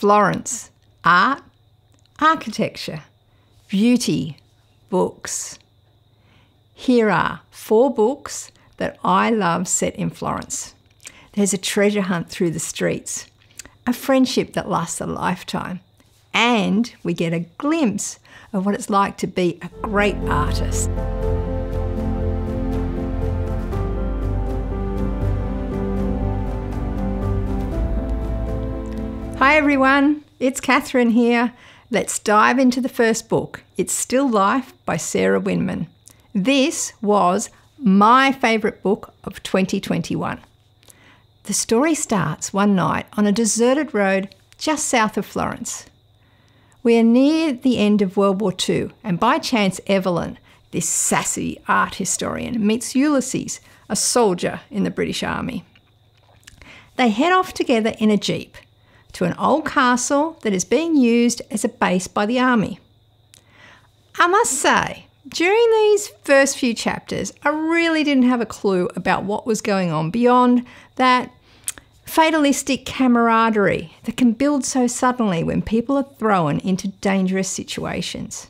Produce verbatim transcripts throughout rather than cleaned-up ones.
Florence, art, architecture, beauty, books. Here are four books that I love set in Florence. There's a treasure hunt through the streets, a friendship that lasts a lifetime, and we get a glimpse of what it's like to be a great artist. Hi everyone, it's Catherine here. Let's dive into the first book, It's Still Life by Sarah Winman. This was my favourite book of twenty twenty-one. The story starts one night on a deserted road just south of Florence. We are near the end of World War Two, and by chance Evelyn, this sassy art historian, meets Ulysses, a soldier in the British Army. They head off together in a jeep to an old castle that is being used as a base by the army. I must say, during these first few chapters, I really didn't have a clue about what was going on beyond that fatalistic camaraderie that can build so suddenly when people are thrown into dangerous situations.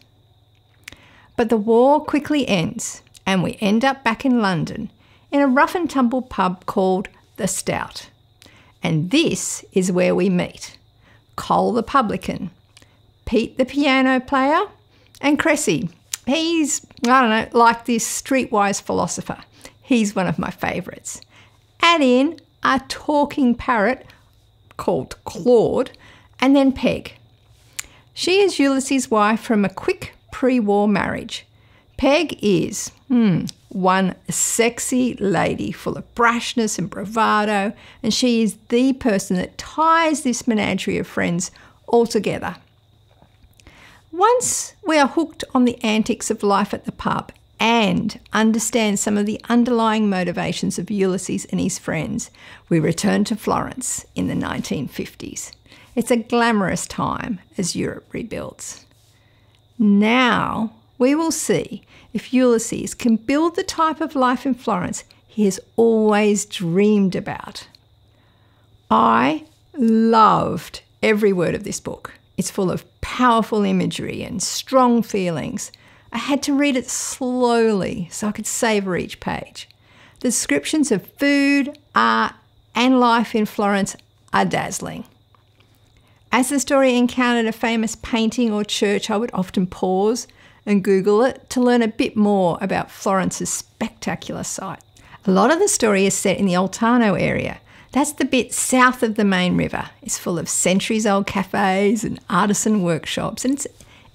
But the war quickly ends, and we end up back in London in a rough and tumble pub called The Stout. And this is where we meet Cole the publican, Pete the piano player, and Cressy. He's, I don't know, like this streetwise philosopher. He's one of my favourites. Add in a talking parrot called Claude, and then Peg. She is Ulysses' wife from a quick pre-war marriage. Peg is hmm, one sexy lady full of brashness and bravado, and she is the person that ties this menagerie of friends all together. Once we are hooked on the antics of life at the pub and understand some of the underlying motivations of Ulysses and his friends, we return to Florence in the nineteen fifties. It's a glamorous time as Europe rebuilds. Now we will see if Ulysses can build the type of life in Florence he has always dreamed about. I loved every word of this book. It's full of powerful imagery and strong feelings. I had to read it slowly so I could savour each page. The descriptions of food, art, and life in Florence are dazzling. As the story encountered a famous painting or church, I would often pause and Google it to learn a bit more about Florence's spectacular site. A lot of the story is set in the Oltrarno area. That's the bit south of the main river. It's full of centuries-old cafes and artisan workshops, and it's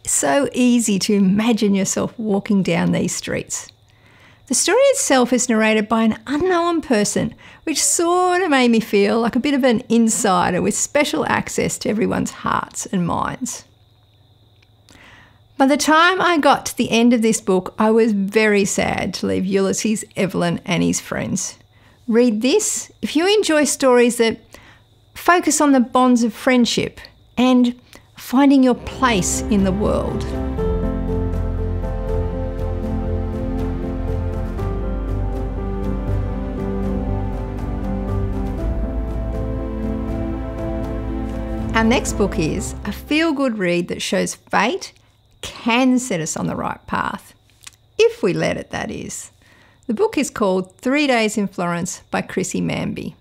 so easy to imagine yourself walking down these streets. The story itself is narrated by an unknown person, which sort of made me feel like a bit of an insider with special access to everyone's hearts and minds. By the time I got to the end of this book, I was very sad to leave Ulysses, Evelyn, and his friends. Read this if you enjoy stories that focus on the bonds of friendship and finding your place in the world. Our next book is a feel-good read that shows fate can set us on the right path, if we let it, that is. The book is called Three Days in Florence by Chrissie Manby.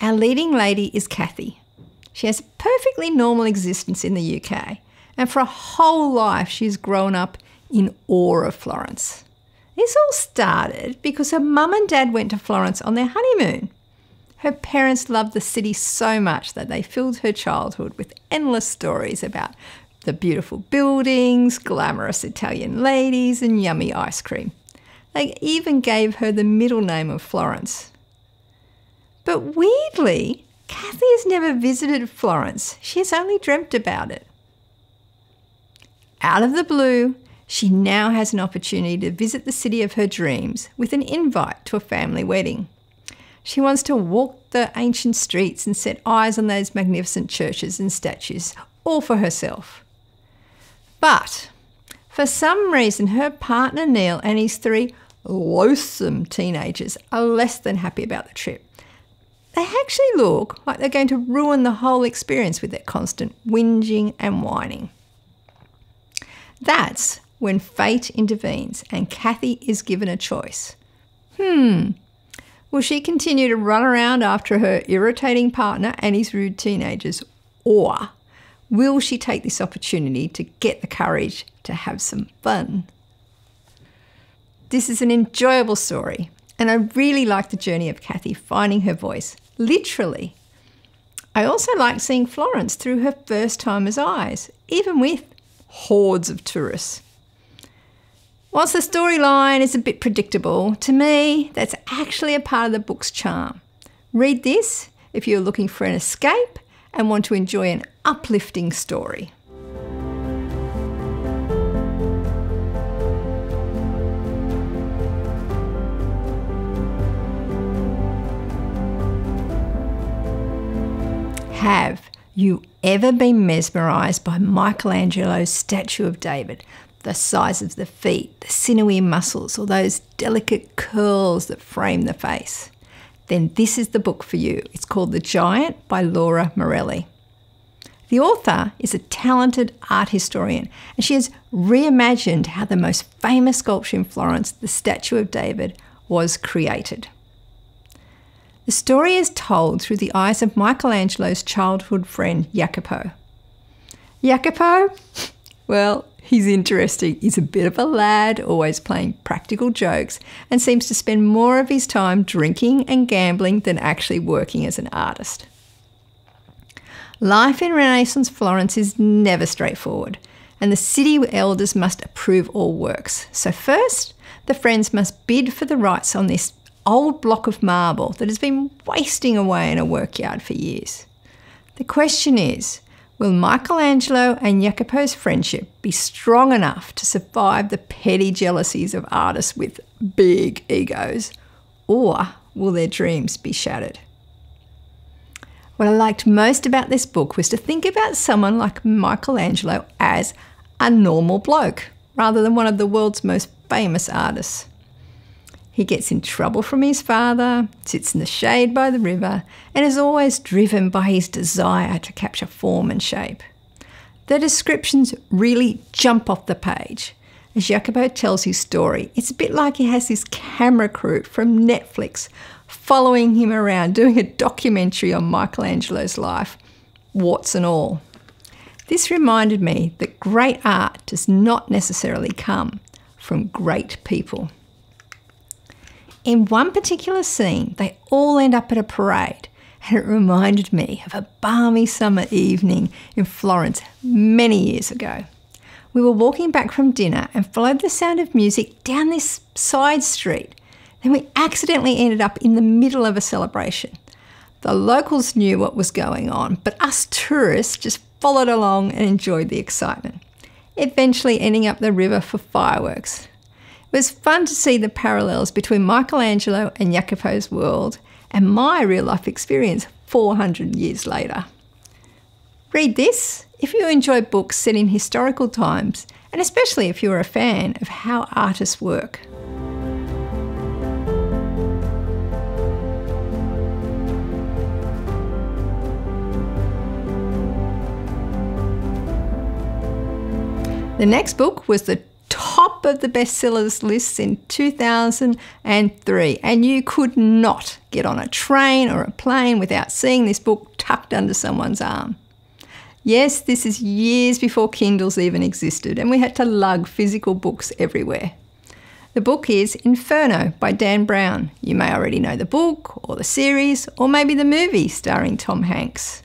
Our leading lady is Cathy. She has a perfectly normal existence in the U K, and for a whole life she's grown up in awe of Florence. This all started because her mum and dad went to Florence on their honeymoon. Her parents loved the city so much that they filled her childhood with endless stories about the beautiful buildings, glamorous Italian ladies, and yummy ice cream. They even gave her the middle name of Florence. But weirdly, Cathy has never visited Florence. She has only dreamt about it. Out of the blue, she now has an opportunity to visit the city of her dreams with an invite to a family wedding. She wants to walk the ancient streets and set eyes on those magnificent churches and statues, all for herself. But for some reason, her partner Neil and his three loathsome teenagers are less than happy about the trip. they actually look like they're going to ruin the whole experience with their constant whinging and whining. That's when fate intervenes and Cathy is given a choice. Hmm, will she continue to run around after her irritating partner and his rude teenagers, or will she take this opportunity to get the courage to have some fun? This is an enjoyable story, and I really like the journey of Cathy finding her voice, literally. I also like seeing Florence through her first-timer's eyes, even with hordes of tourists. Whilst the storyline is a bit predictable, to me, that's actually a part of the book's charm. Read this if you're looking for an escape and want to enjoy an uplifting story. Have you ever been mesmerised by Michelangelo's statue of David? The size of the feet, the sinewy muscles, or those delicate curls that frame the face? Then this is the book for you. It's called The Giant by Laura Morelli. The author is a talented art historian, and she has reimagined how the most famous sculpture in Florence, the statue of David, was created. The story is told through the eyes of Michelangelo's childhood friend, Jacopo. Jacopo? Well, he's interesting. He's a bit of a lad, always playing practical jokes, and seems to spend more of his time drinking and gambling than actually working as an artist. Life in Renaissance Florence is never straightforward, and the city elders must approve all works. So first, the friends must bid for the rights on this old block of marble that has been wasting away in a workyard for years. The question is, will Michelangelo and Jacopo's friendship be strong enough to survive the petty jealousies of artists with big egos, or will their dreams be shattered? What I liked most about this book was to think about someone like Michelangelo as a normal bloke, rather than one of the world's most famous artists. He gets in trouble from his father, sits in the shade by the river, and is always driven by his desire to capture form and shape. The descriptions really jump off the page. As Jacopo tells his story, it's a bit like he has this camera crew from Netflix following him around, doing a documentary on Michelangelo's life, warts and all. This reminded me that great art does not necessarily come from great people. In one particular scene, they all end up at a parade, and it reminded me of a balmy summer evening in Florence many years ago. We were walking back from dinner and followed the sound of music down this side street. Then we accidentally ended up in the middle of a celebration. The locals knew what was going on, but us tourists just followed along and enjoyed the excitement, eventually ending up the river for fireworks. It was fun to see the parallels between Michelangelo and Jacopo's world and my real-life experience four hundred years later. Read this if you enjoy books set in historical times, and especially if you're a fan of how artists work. The next book was the top of the bestsellers lists in two thousand three, and you could not get on a train or a plane without seeing this book tucked under someone's arm. Yes, this is years before Kindles even existed, and we had to lug physical books everywhere. The book is Inferno by Dan Brown. You may already know the book or the series or maybe the movie starring Tom Hanks.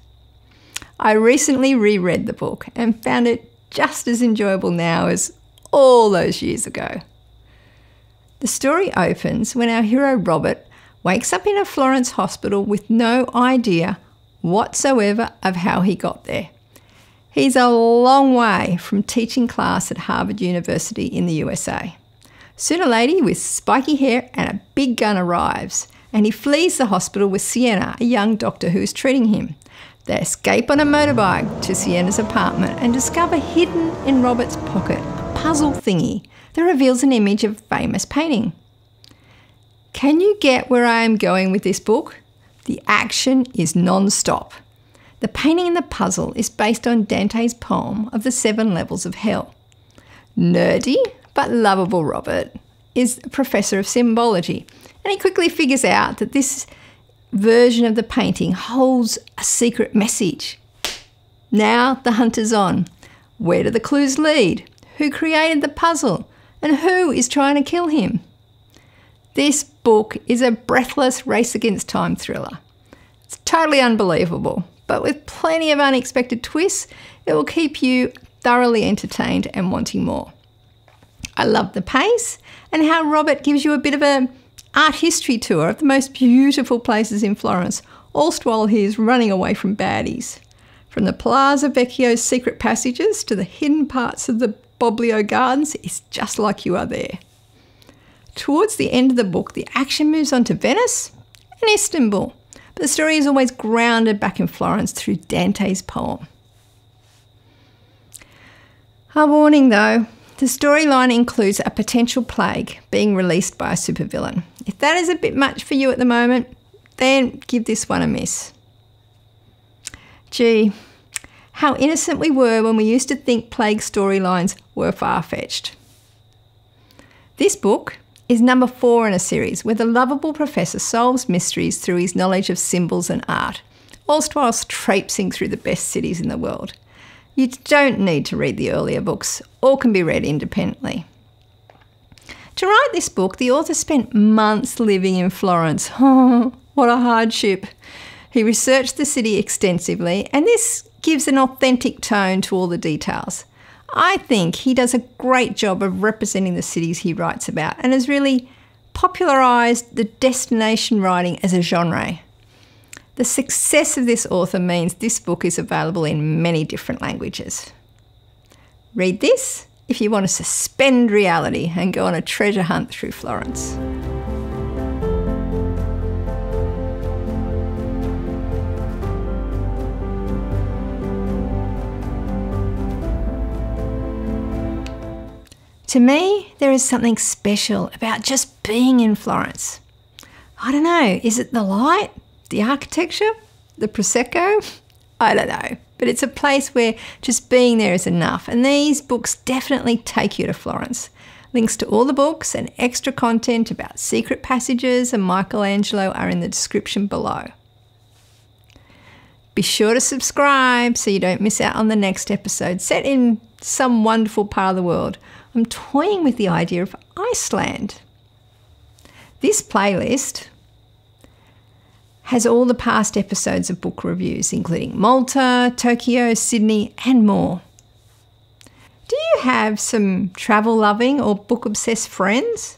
I recently reread the book and found it just as enjoyable now as all those years ago. The story opens when our hero Robert wakes up in a Florence hospital with no idea whatsoever of how he got there. He's a long way from teaching class at Harvard University in the U S A. Soon a lady with spiky hair and a big gun arrives, and he flees the hospital with Sienna, a young doctor who is treating him. They escape on a motorbike to Sienna's apartment and discover hidden in Robert's pocket a puzzle thingy that reveals an image of a famous painting. Can you get where I am going with this book? The action is non-stop. The painting in the puzzle is based on Dante's poem of the seven levels of hell. Nerdy but lovable Robert is a professor of symbology, and he quickly figures out that this version of the painting holds a secret message. Now the hunt is on. Where do the clues lead? Who created the puzzle? And who is trying to kill him? This book is a breathless race against time thriller. It's totally unbelievable, but with plenty of unexpected twists, it will keep you thoroughly entertained and wanting more. I love the pace and how Robert gives you a bit of an art history tour of the most beautiful places in Florence, whilst while he is running away from baddies. From the Piazza Vecchio's secret passages to the hidden parts of the Boboli Gardens, it's just like you are there. Towards the end of the book, the action moves on to Venice and Istanbul, but the story is always grounded back in Florence through Dante's poem. A warning though, the storyline includes a potential plague being released by a supervillain. If that is a bit much for you at the moment, then give this one a miss. Gee, how innocent we were when we used to think plague storylines were far-fetched. This book is number four in a series where the lovable professor solves mysteries through his knowledge of symbols and art, whilst whilst traipsing through the best cities in the world. You don't need to read the earlier books, all can be read independently. To write this book, the author spent months living in Florence. Oh, what a hardship. He researched the city extensively, and this gives an authentic tone to all the details. I think he does a great job of representing the cities he writes about and has really popularised the destination writing as a genre. The success of this author means this book is available in many different languages. Read this if you want to suspend reality and go on a treasure hunt through Florence. To me, there is something special about just being in Florence. I don't know, is it the light? The architecture, the Prosecco, I don't know, but it's a place where just being there is enough, and these books definitely take you to Florence. Links to all the books and extra content about secret passages and Michelangelo are in the description below. Be sure to subscribe so you don't miss out on the next episode set in some wonderful part of the world. I'm toying with the idea of Iceland. This playlist has all the past episodes of book reviews, including Malta, Tokyo, Sydney, and more. Do you have some travel-loving or book-obsessed friends?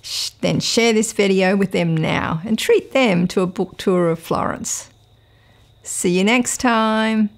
Shh, then share this video with them now and treat them to a book tour of Florence. See you next time.